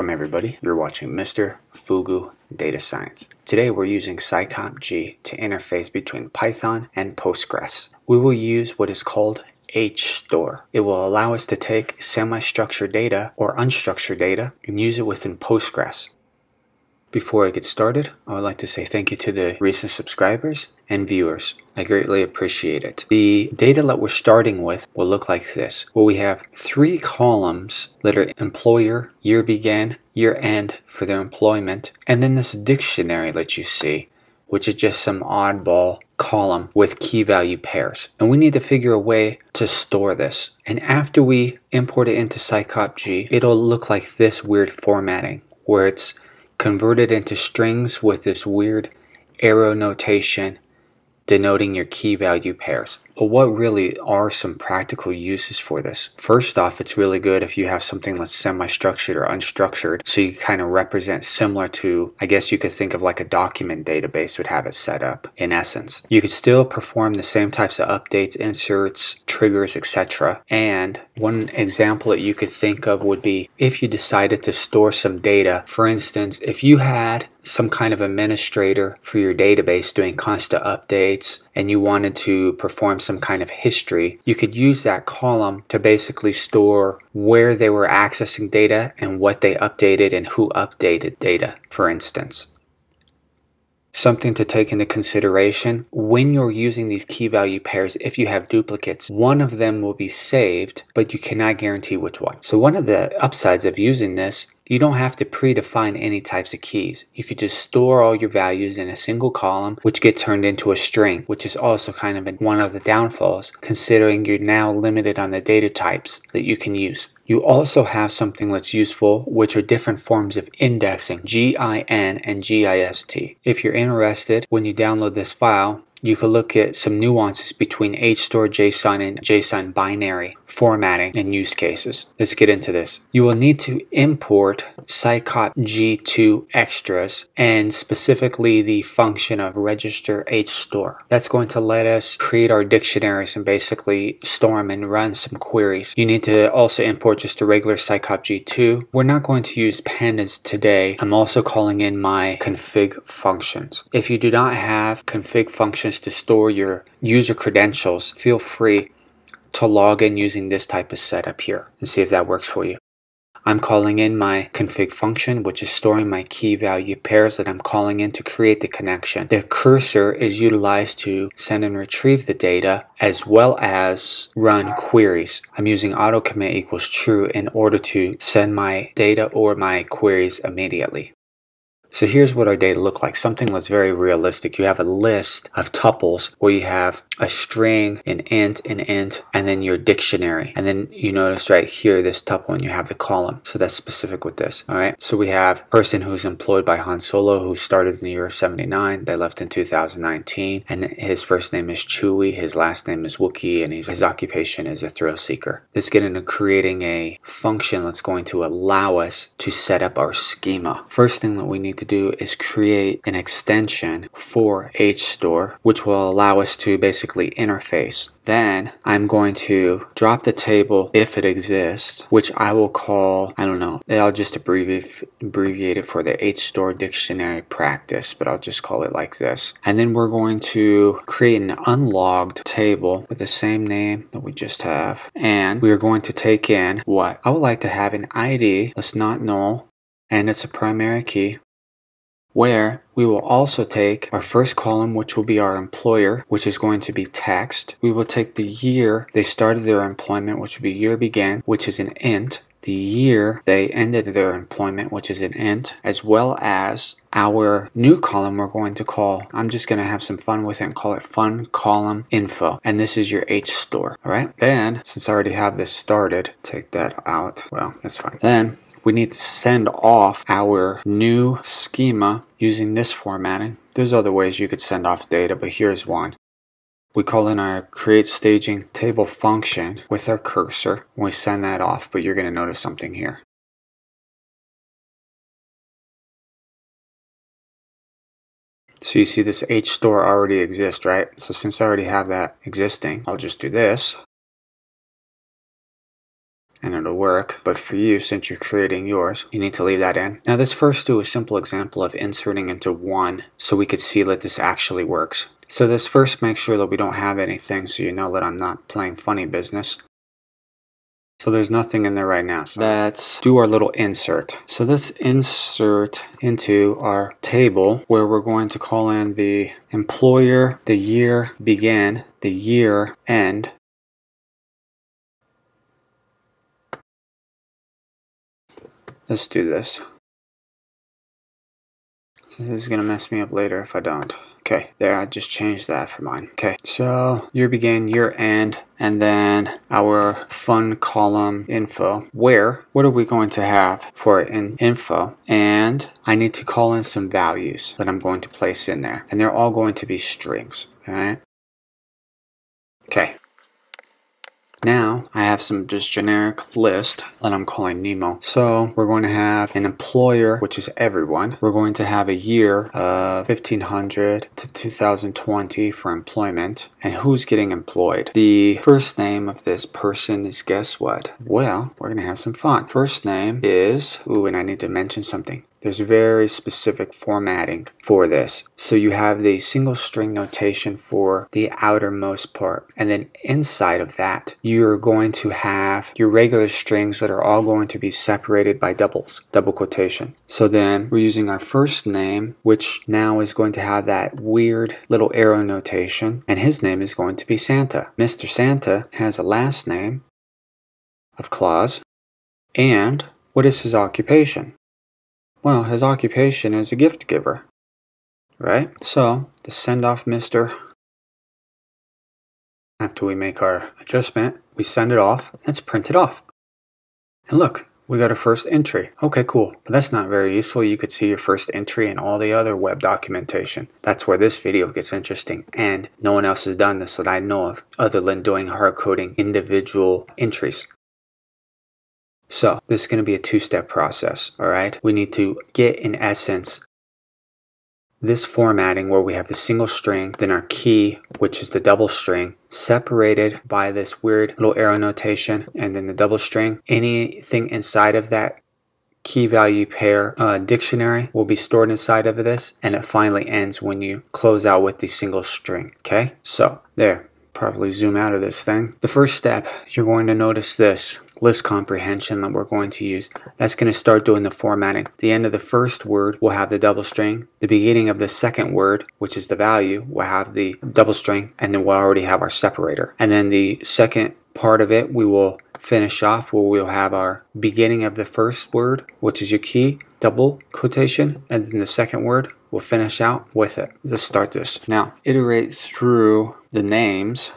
Welcome everybody, you're watching Mr. Fugu Data Science. Today we're using Psycopg to interface between Python and Postgres. We will use what is called HStore. It will allow us to take semi-structured data or unstructured data and use it within Postgres. Before I get started, I would like to say thank you to the recent subscribers and viewers. I greatly appreciate it. The data that we're starting with will look like this, where we have three columns that are employer, year began, year end for their employment, and then this dictionary that you see, which is just some oddball column with key value pairs. And we need to figure a way to store this. And after we import it into Psycopg, it'll look like this weird formatting, where it's converted into strings with this weird arrow notation denoting your key value pairs. But what really are some practical uses for this? First off, it's really good if you have something that's semi-structured or unstructured, so you kind of represent similar to, I guess you could think of like a document database would have it set up in essence. You could still perform the same types of updates, inserts, triggers, etc. And one example that you could think of would be if you decided to store some data. For instance, if you had some kind of administrator for your database doing constant updates and you wanted to perform some kind of history, you could use that column to basically store where they were accessing data and what they updated and who updated data, for instance. Something to take into consideration when you're using these key value pairs: if you have duplicates, one of them will be saved, but you cannot guarantee which one. So one of the upsides of using this, you don't have to predefine any types of keys. You could just store all your values in a single column, which get turned into a string, which is also kind of one of the downfalls, considering you're now limited on the data types that you can use. You also have something that's useful, which are different forms of indexing, GIN and GIST. If you're interested, when you download this file, you could look at some nuances between HStore, JSON, and JSON binary formatting and use cases. Let's get into this. You will need to import Psycopg2 extras, and specifically the function of register HStore. That's going to let us create our dictionaries and basically store them and run some queries. You need to also import just a regular Psycopg2. We're not going to use pandas today. I'm also calling in my config functions. If you do not have config functions to store your user credentials, feel free to log in using this type of setup here and see if that works for you. I'm calling in my config function, which is storing my key value pairs that I'm calling in to create the connection. The cursor is utilized to send and retrieve the data as well as run queries. I'm using auto commit equals true in order to send my data or my queries immediately. So here's what our data look like, something that's very realistic. You have a list of tuples where you have a string, an int, and then your dictionary. And then you notice right here, this tuple, and you have the column. So that's specific with this, all right? So we have person who's employed by Han Solo, who started in the year of 79, they left in 2019, and his first name is Chewie, his last name is Wookiee, and his occupation is a thrill seeker. Let's get into creating a function that's going to allow us to set up our schema. First thing that we need to do is create an extension for HStore, which will allow us to basically interface. Then I'm going to drop the table if it exists, which I will call, I don't know, I'll just abbreviate it for the HStore dictionary practice, but I'll just call it like this. And then we're going to create an unlogged table with the same name that we just have, and we're going to take in what I would like to have an ID that's not null, and it's a primary key, where we will also take our first column, which will be our employer, which is going to be text. We will take the year they started their employment, which will be year began, which is an int. The year they ended their employment, which is an int, as well as our new column we're going to call, I'm just going to have some fun with it and call it fun column info. And this is your HStore. All right. Then, since I already have this started, take that out. Well, that's fine. Then we need to send off our new schema using this formatting. There's other ways you could send off data, but here's one. We call in our create staging table function with our cursor, and we send that off, but you're going to notice something here. So you see this HStore already exists, right? So since I already have that existing, I'll just do this. and it'll work. But for you, since you're creating yours, you need to leave that in. Now this first do a simple example of inserting into one so we could see that this actually works. So this first makes sure that we don't have anything, so you know that I'm not playing funny business. So there's nothing in there right now. So let's do our little insert. So let's insert into our table where we're going to call in the employer, the year begin, the year end. Let's do this. This is gonna mess me up later if I don't. Okay, there, I just changed that for mine. Okay, so year begin, year end, and then our fun column info, where, what are we going to have for in info? And I need to call in some values that I'm going to place in there, and they're all going to be strings, all right? Okay, now I have some just generic list that I'm calling Nemo. So we're going to have an employer, which is everyone. We're going to have a year of 1500 to 2020 for employment. And who's getting employed? The first name of this person is, guess what? Well, we're going to have some fun. First name is, ooh, and I need to mention something. There's very specific formatting for this. So you have the single string notation for the outermost part. And then inside of that, you're going to have your regular strings that are all going to be separated by doubles, double quotation. So then we're using our first name, which now is going to have that weird little arrow notation. And his name is going to be Santa. Mr. Santa has a last name of Claus. And what is his occupation? Well, his occupation is a gift giver, right? So, the send-off Mr. After we make our adjustment, we send it off. Let's print it off. And look, we got our first entry. Okay, cool. But that's not very useful. You could see your first entry and all the other web documentation. That's where this video gets interesting. And no one else has done this that I know of, other than doing hard-coding individual entries. So this is going to be a two-step process, all right? We need to get, in essence, this formatting where we have the single string, then our key, which is the double string, separated by this weird little arrow notation, and then the double string. Anything inside of that key value pair dictionary will be stored inside of this, and it finally ends when you close out with the single string, okay? So there. Probably zoom out of this thing. The first step, you're going to notice this list comprehension that we're going to use. That's going to start doing the formatting. The end of the first word will have the double string. The beginning of the second word, which is the value, will have the double string, and then we'll already have our separator. And then the second part of it, we will finish off where we'll have our beginning of the first word, which is your key, double quotation, and then the second word, we'll finish out with it. Let's start this. Now, iterate through the names,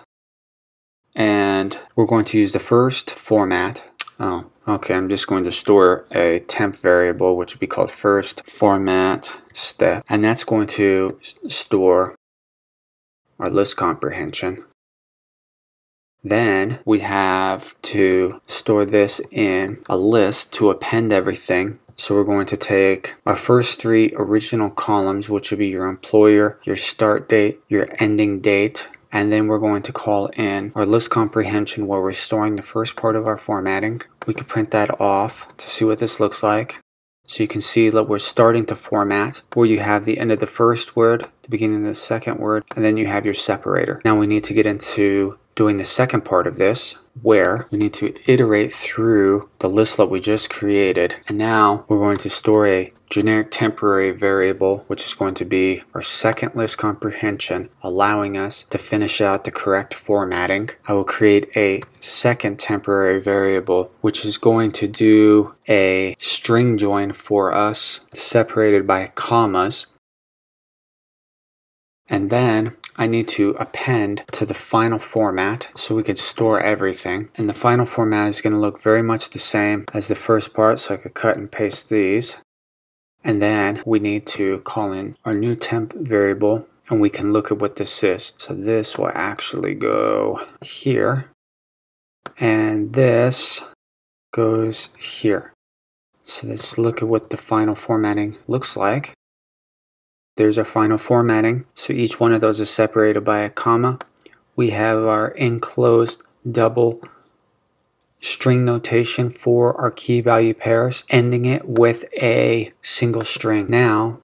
and we're going to use the first format. Oh, okay, I'm just going to store a temp variable, which would be called first format step, and that's going to store our list comprehension. Then we have to store this in a list to append everything. So we're going to take our first three original columns, which would be your employer, your start date, your ending date, and then we're going to call in our list comprehension where we're storing the first part of our formatting. We could print that off to see what this looks like. So you can see that we're starting to format where you have the end of the first word, the beginning of the second word, and then you have your separator. Now we need to get into doing the second part of this, where we need to iterate through the list that we just created. And now we're going to store a generic temporary variable, which is going to be our second list comprehension, allowing us to finish out the correct formatting. I will create a second temporary variable, which is going to do a string join for us, separated by commas. And then I need to append to the final format so we can store everything. And the final format is going to look very much the same as the first part, so I could cut and paste these. And then we need to call in our new temp variable, and we can look at what this is. So this will actually go here, and this goes here. So let's look at what the final formatting looks like. There's our final formatting, so each one of those is separated by a comma. We have our enclosed double string notation for our key value pairs, ending it with a single string. Now,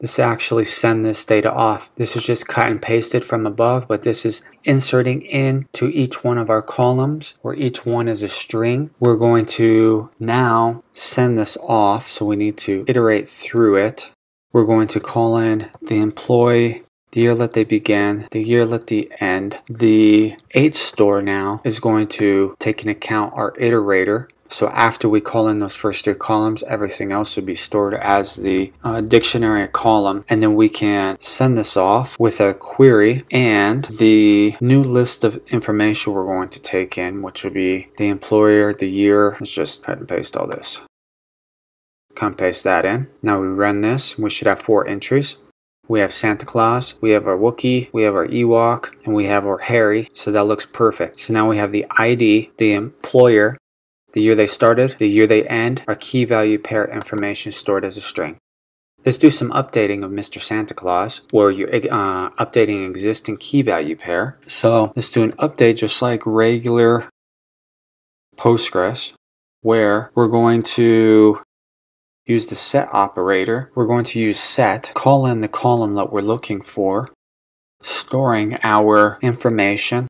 let's actually send this data off. This is just cut and pasted from above, but this is inserting into each one of our columns, where each one is a string. We're going to now send this off, so we need to iterate through it. We're going to call in the employee, the year that they began, the year that they end. The HStore now is going to take into account our iterator. So after we call in those first three columns, everything else would be stored as the dictionary column. And then we can send this off with a query and the new list of information we're going to take in, which would be the employer, the year. Let's just cut and paste all this. Cut and paste that in. Now we run this. We should have four entries. We have Santa Claus, we have our Wookiee, we have our Ewok, and we have our Harry. So that looks perfect. So now we have the ID, the employer, the year they started, the year they end, our key value pair information stored as a string. Let's do some updating of Mr. Santa Claus, where you're updating an existing key value pair. So let's do an update just like regular Postgres, where we're going to use the set operator. We're going to use set, call in the column that we're looking for, storing our information.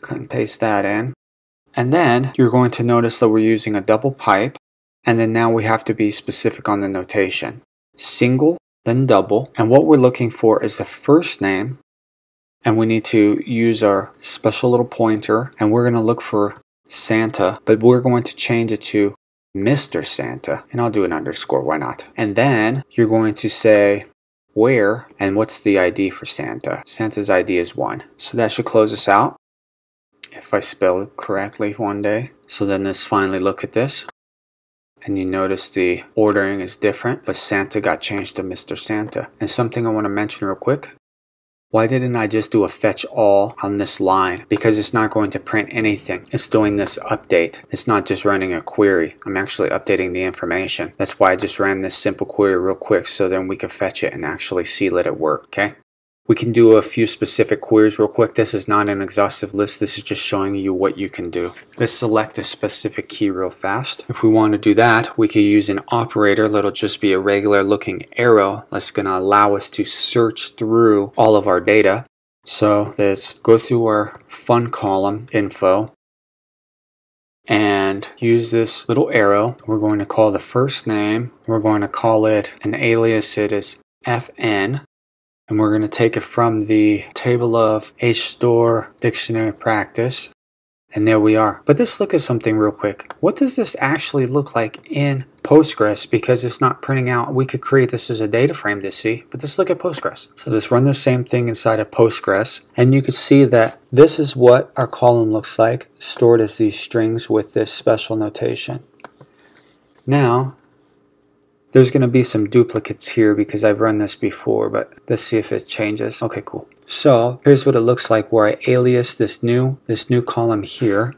Cut and paste that in. And then you're going to notice that we're using a double pipe. And then now we have to be specific on the notation. Single, then double. And what we're looking for is the first name. And we need to use our special little pointer. And we're going to look for Santa, but we're going to change it to Mr. Santa, and I'll do an underscore, why not? And then you're going to say where and what's the ID for Santa. Santa's ID is 1. So that should close us out if I spell it correctly one day. So then let's finally look at this. And you notice the ordering is different, but Santa got changed to Mr. Santa. And something I want to mention real quick. Why didn't I just do a fetch all on this line? Because it's not going to print anything. It's doing this update. It's not just running a query. I'm actually updating the information. That's why I just ran this simple query real quick, so then we can fetch it and actually see that it worked, okay? We can do a few specific queries real quick. This is not an exhaustive list. This is just showing you what you can do. Let's select a specific key real fast. If we want to do that, we could use an operator that'll just be a regular looking arrow that's going to allow us to search through all of our data. So let's go through our fun column info and use this little arrow. We're going to call the first name. We're going to call it an alias. It is FN. And we're going to take it from the table of HStore dictionary practice. And there we are. But let's look at something real quick. What does this actually look like in Postgres? Because it's not printing out. We could create this as a data frame to see. But let's look at Postgres. So let's run the same thing inside of Postgres. And you can see that this is what our column looks like, stored as these strings with this special notation. Now, there's going to be some duplicates here because I've run this before, but let's see if it changes. Okay, cool. So here's what it looks like where I alias this new column here.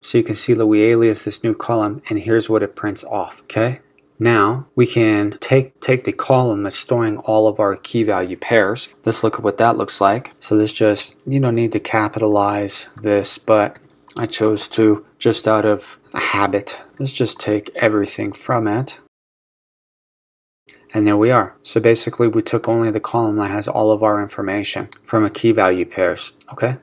So you can see that we alias this new column, and here's what it prints off, okay? Now we can take the column that's storing all of our key value pairs. Let's look at what that looks like. So this just, you don't need to capitalize this, but I chose to just out of a habit. Let's just take everything from it. And there we are. So basically we took only the column that has all of our information from a key value pairs. Okay.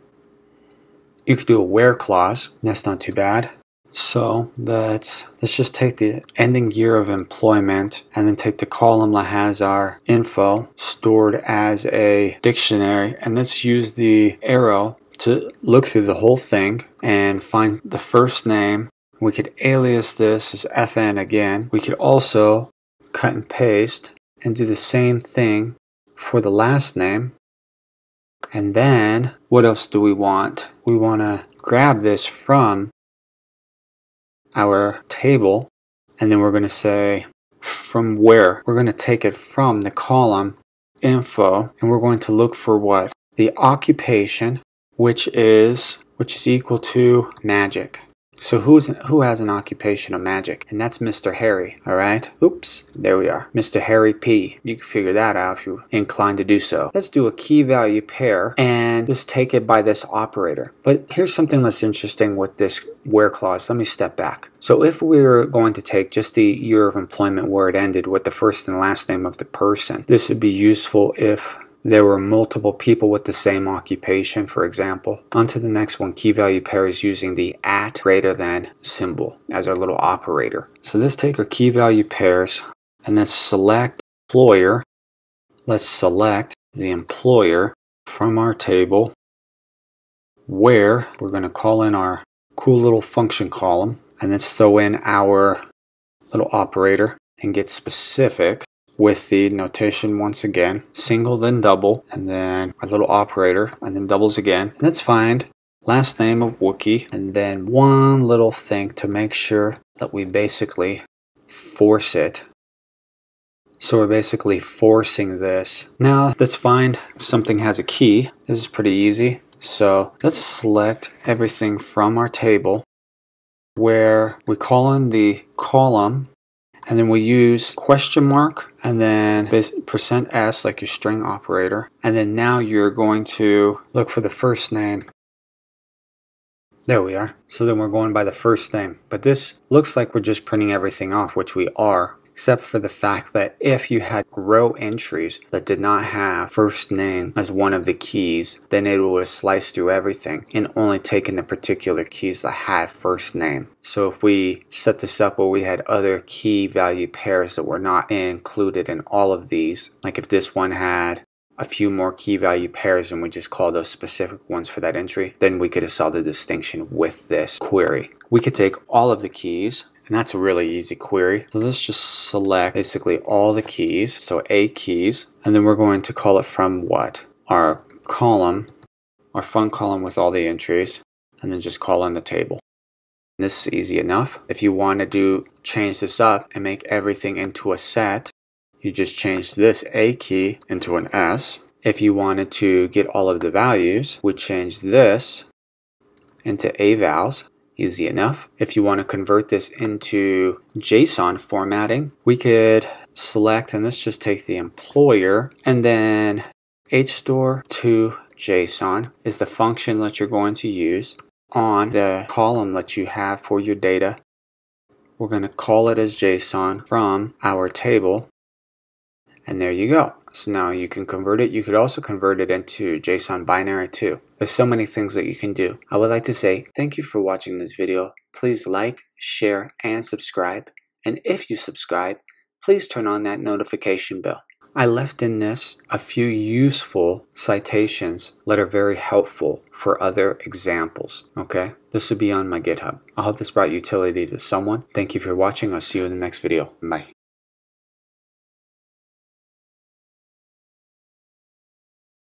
You could do a where clause. That's not too bad. So let's just take the ending year of employment and then take the column that has our info stored as a dictionary, and let's use the arrow to look through the whole thing and find the first name. We could alias this as FN again. We could also cut and paste and do the same thing for the last name. And then what else do we want? We want to grab this from our table, and then we're going to say from where. We're going to take it from the column info, and we're going to look for what? The occupation, which is equal to magic. So who has an occupation of magic? And that's Mr. Harry, all right? Oops, there we are, Mr. Harry P. You can figure that out if you're inclined to do so. Let's do a key value pair and just take it by this operator. But here's something that's interesting with this where clause. Let me step back. So if we were going to take just the year of employment where it ended with the first and last name of the person, this would be useful if there were multiple people with the same occupation, for example. On to the next one, key value pair is using the at greater than symbol as our little operator. So let's take our key value pairs and then select employer. Let's select the employer from our table where we're going to call in our cool little function column and let's throw in our little operator and get specific with the notation once again, single then double, and then our little operator, and then doubles again. And let's find last name of Wookiee, and then one little thing to make sure that we basically force it. So we're basically forcing this. Now let's find if something has a key. This is pretty easy. So let's select everything from our table where we call in the column and then we use question mark and then %s like your string operator. And then now you're going to look for the first name. There we are. So then we're going by the first name. But this looks like we're just printing everything off, which we are, except for the fact that if you had row entries that did not have first name as one of the keys, then it would have sliced through everything and only taken the particular keys that had first name. So if we set this up where we had other key value pairs that were not included in all of these, like if this one had a few more key value pairs and we just call those specific ones for that entry, then we could have solved the distinction with this query. We could take all of the keys, and that's a really easy query. So let's just select basically all the keys, so A keys, and then we're going to call it from what? Our column, our fun column with all the entries, and then just call in the table. And this is easy enough. If you want to change this up and make everything into a set, you just change this A key into an S. If you wanted to get all of the values, we change this into avals. Easy enough. If you want to convert this into JSON formatting, we could select, and let's just take the employer, and then HStore to JSON is the function that you're going to use on the column that you have for your data. We're going to call it as JSON from our table. And there you go. So now you can convert it. You could also convert it into JSON binary too. There's so many things that you can do. I would like to say thank you for watching this video. Please like, share, and subscribe. And if you subscribe, please turn on that notification bell. I left in this a few useful citations that are very helpful for other examples, okay? This will be on my GitHub. I hope this brought utility to someone. Thank you for watching. I'll see you in the next video. Bye.